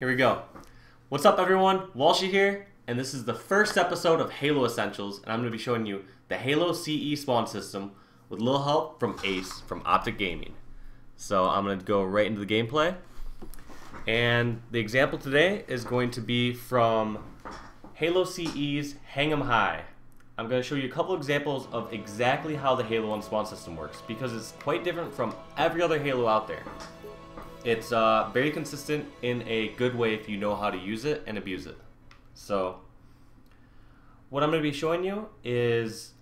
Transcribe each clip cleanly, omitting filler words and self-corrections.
Here we go. What's up everyone, Walshy here, and this is the first episode of Halo Essentials, and I'm going to be showing you the Halo CE spawn system with a little help from Ace from Optic Gaming. So I'm going to go right into the gameplay, and the example today is going to be from Halo CE's Hang 'Em High. I'm going to show you a couple examples of exactly how the Halo 1 spawn system works, because it's quite different from every other Halo out there. It's very consistent in a good way if you know how to use it and abuse it. So what I'm going to be showing you is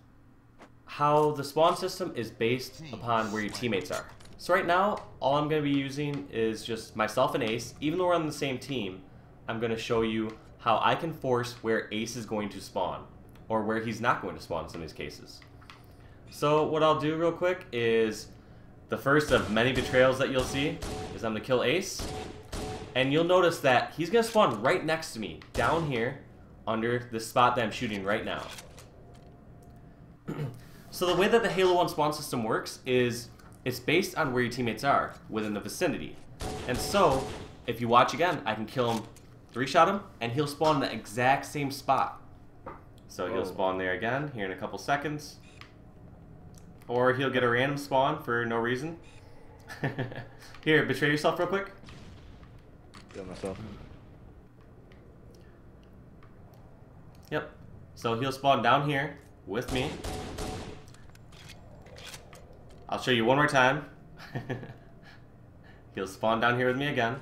how the spawn system is based upon where your teammates are. So right now, all I'm going to be using is just myself and Ace. Even though we're on the same team, I'm going to show you how I can force where Ace is going to spawn, or where he's not going to spawn in some of these cases. So what I'll do real quick is the first of many betrayals that you'll see is I'm going to kill Ace, and you'll notice that he's going to spawn right next to me, down here, under the spot that I'm shooting right now. So the way that the Halo 1 spawn system works is it's based on where your teammates are, within the vicinity. And so, if you watch again, I can kill him, 3-shot him, and he'll spawn in the exact same spot. So he'll spawn there again, here in a couple seconds. Or he'll get a random spawn for no reason. Here, betray yourself real quick. Kill myself. Yep. So he'll spawn down here with me. I'll show you one more time. He'll spawn down here with me again.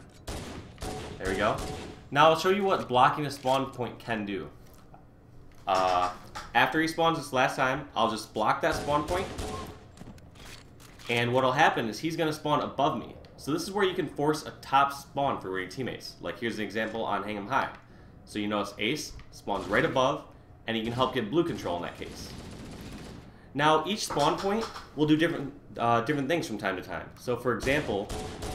There we go. Now I'll show you what blocking a spawn point can do. After he spawns this last time, I'll just block that spawn point. And what'll happen is he's gonna spawn above me. So this is where you can force a top spawn for your teammates. Like here's an example on Hang 'Em High. So you notice Ace spawns right above, and you can help get blue control in that case. Now each spawn point will do different things from time to time. So for example,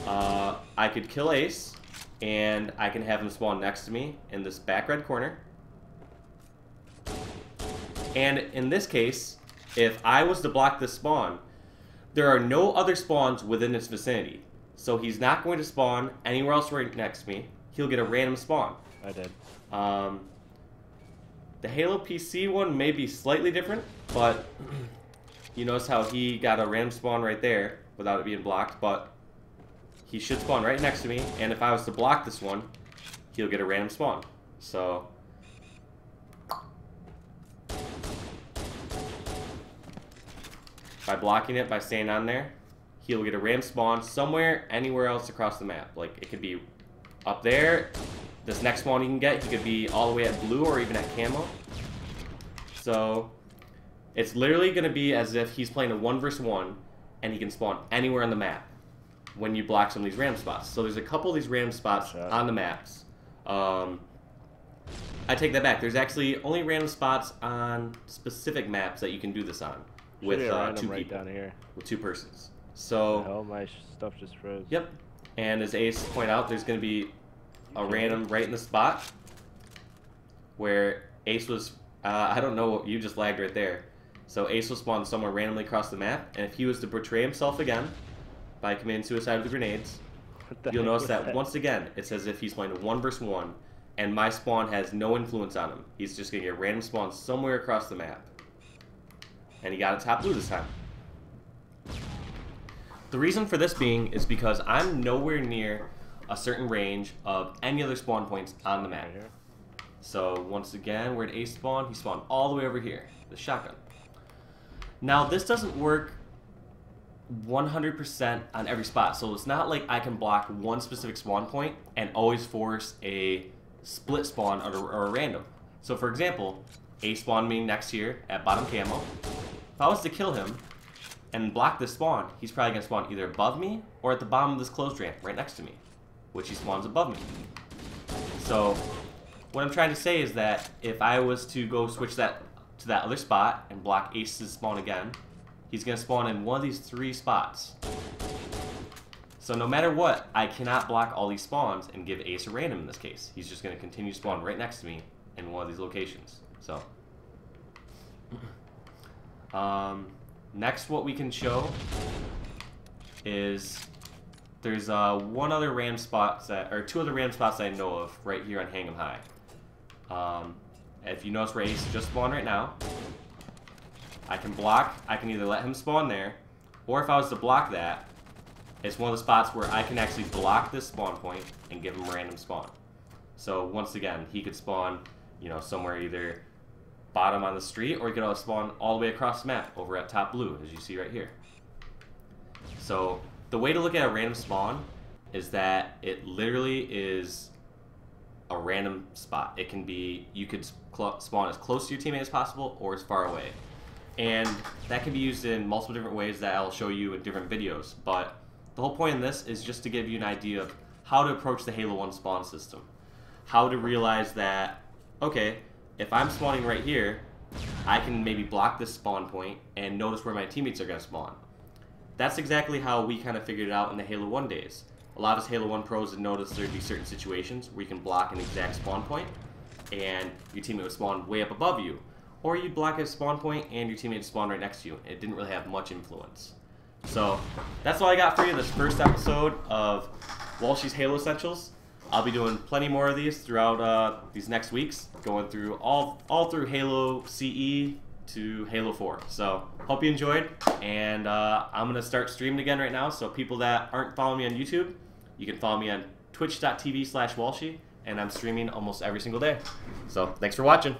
I could kill Ace, and I can have him spawn next to me in this back red corner. And in this case, if I was to block this spawn, there are no other spawns within this vicinity. So he's not going to spawn anywhere else right next to me. He'll get a random spawn. I did. The Halo PC one may be slightly different, but you notice how he got a random spawn right there without it being blocked, but he should spawn right next to me, and if I was to block this one, he'll get a random spawn. So by blocking it, by staying on there, he'll get a random spawn somewhere, anywhere else across the map. Like, it could be up there. This next spawn he can get, he could be all the way at blue or even at camo. So it's literally going to be as if he's playing a 1v1, and he can spawn anywhere on the map when you block some of these random spots. So there's a couple of these random spots on the maps. I take that back. There's actually only random spots on specific maps that you can do this on. With two people, with two persons. So oh, my stuff just froze. Yep. And as Ace pointed out, there's going to be a random right in the spot where Ace was. I don't know. You just lagged right there. So Ace will spawn somewhere randomly across the map, and if he was to betray himself again by committing suicide with the grenades, you'll notice that once again it's as if he's playing a 1v1, and my spawn has no influence on him. He's just going to get random spawns somewhere across the map. And he got a top blue this time. The reason for this being is because I'm nowhere near a certain range of any other spawn points on the map. So once again, where did Ace spawn? He spawned all the way over here, the shotgun. Now this doesn't work 100% on every spot, so it's not like I can block one specific spawn point and always force a split spawn or a random. So for example, Ace spawned me next here at bottom camo. If I was to kill him and block this spawn, he's probably going to spawn either above me or at the bottom of this closed ramp right next to me, which he spawns above me. So what I'm trying to say is that if I was to go switch that to that other spot and block Ace's spawn again, he's going to spawn in one of these three spots. So no matter what, I cannot block all these spawns and give Ace a random in this case. He's just going to continue spawning right next to me in one of these locations. So next what we can show is There's one other RAM spot that, or two other RAM spots I know of right here on Hang 'Em High. If you notice where Ace just spawned right now, I can block. I can either let him spawn there, or if I was to block that, it's one of the spots where I can actually block this spawn point and give him a random spawn. So once again, he could spawn, you know, somewhere either bottom on the street, or he could spawn all the way across the map over at top blue, as you see right here. So the way to look at a random spawn is that it literally is a random spot. It can be, you could spawn as close to your teammate as possible or as far away. And that can be used in multiple different ways that I'll show you in different videos. But the whole point in this is just to give you an idea of how to approach the Halo 1 spawn system. How to realize that, okay, if I'm spawning right here, I can maybe block this spawn point and notice where my teammates are going to spawn. That's exactly how we kind of figured it out in the Halo 1 days. A lot of us Halo 1 pros had noticed there'd be certain situations where you can block an exact spawn point, and your teammate would spawn way up above you. Or you'd block a spawn point, and your teammate would spawn right next to you. It didn't really have much influence. So, that's all I got for you this first episode of Walshy's Halo Essentials. I'll be doing plenty more of these throughout these next weeks, going through all through Halo CE, to Halo 4. So, hope you enjoyed, and I'm going to start streaming again right now, so people that aren't following me on YouTube, you can follow me on twitch.tv/Walshy, and I'm streaming almost every single day. So, thanks for watching.